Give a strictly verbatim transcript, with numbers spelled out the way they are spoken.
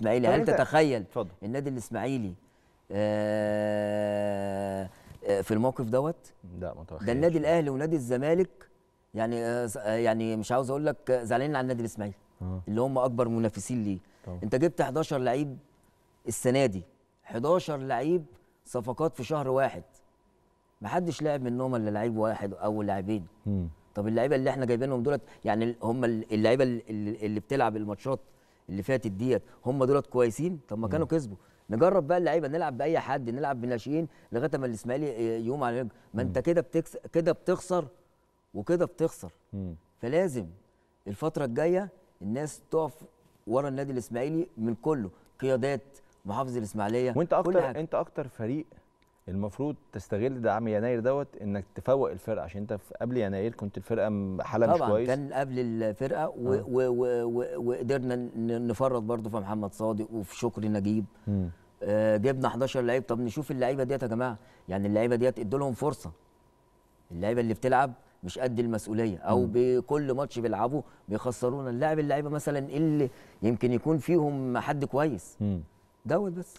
الاسماعيلي، هل تتخيل فضل. النادي الاسماعيلي آه في الموقف دوت؟ لا ما تخيلش. ده النادي الاهلي ونادي الزمالك يعني آه يعني مش عاوز اقول لك زعلانين على النادي الاسماعيلي آه. اللي هم اكبر منافسين ليه. طبعا. انت جبت احد عشر لعيب السنه دي، احد عشر لعيب صفقات في شهر واحد، ما حدش لاعب منهم الا لعيب واحد او لاعبين. طب اللعيبه اللي احنا جايبينهم دولت يعني هم اللعيبه اللي بتلعب الماتشات اللي فاتت ديت هم دولت كويسين؟ طب ما كانوا كسبوا. نجرب بقى اللعيبه، نلعب باي حد، نلعب بناشئين لغايه ما الاسماعيلي يقوم على رجله. ما انت كده بتكسب كده بتخسر وكده بتخسر. مم. فلازم الفتره الجايه الناس تقف ورا النادي الاسماعيلي من كله، قيادات محافظه الاسماعيليه. وانت اكتر انت اكتر فريق المفروض تستغل دعم يناير دوت انك تفوق الفرقه، عشان انت قبل يناير كنت الفرقه حاله مش كويس. طبعا كان قبل الفرقه وقدرنا نفرط برضه في محمد صادق وفي شكري نجيب. آه جبنا احد عشر لعيب. طب نشوف اللعيبه ديت يا جماعه، يعني اللعيبه ديت ادوا لهم فرصه. اللعيبه اللي بتلعب مش قد المسؤوليه او مم. بكل ماتش بيلعبوا بيخسرونا. اللاعب اللعيبه مثلا اللي يمكن يكون فيهم حد كويس دوت بس.